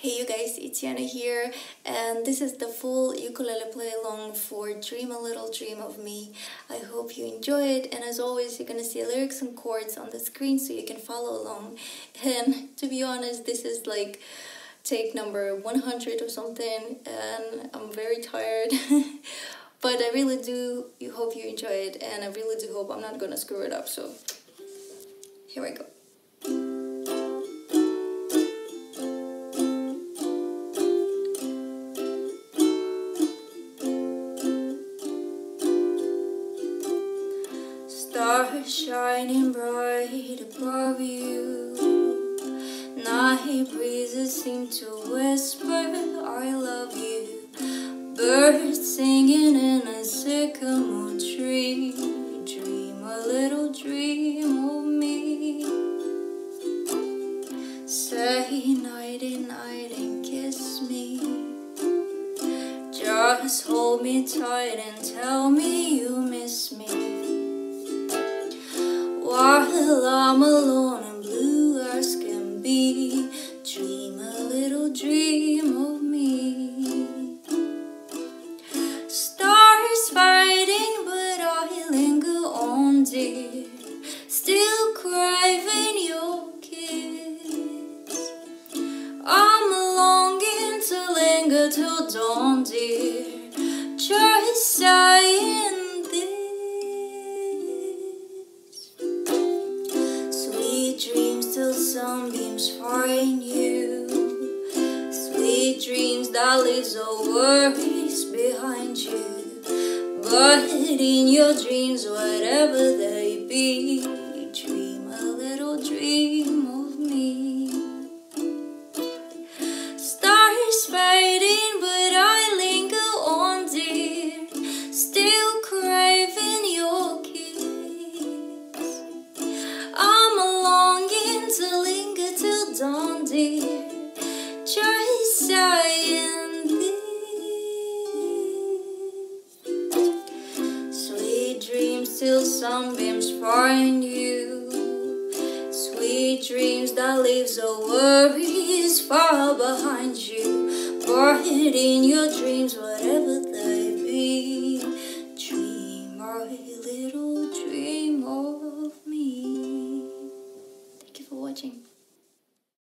Hey you guys, it's Yana here, and this is the full ukulele play along for Dream a Little Dream of Me. I hope you enjoy it, and as always you're gonna see lyrics and chords on the screen so you can follow along. And to be honest, this is like take number 100 or something, and I'm very tired. But I really do hope you enjoy it, and I really do hope I'm not gonna screw it up, so here I go. Stars shining bright above you, night breezes seem to whisper, I love you. Birds singing in a sycamore tree, dream a little dream of me. Say nighty night and kiss me, just hold me tight and tell me you miss me. While I'm alone and blue as can be, dream a little dream of me. Stars fading, but I linger on, dear, still craving your kiss. I'm longing to linger till dawn, dear, just saying. Till sunbeams find you, sweet dreams that leaves all worries behind you. But in your dreams, whatever they be, dream a little dream of me. Stars fading, but I linger on, dear, still craving your kiss. I'm longing to linger till dawn, dear, just saying this. Sweet dreams till sunbeams find you, sweet dreams that leaves all worries far behind you. But in your dreams, whatever they be, dream a little.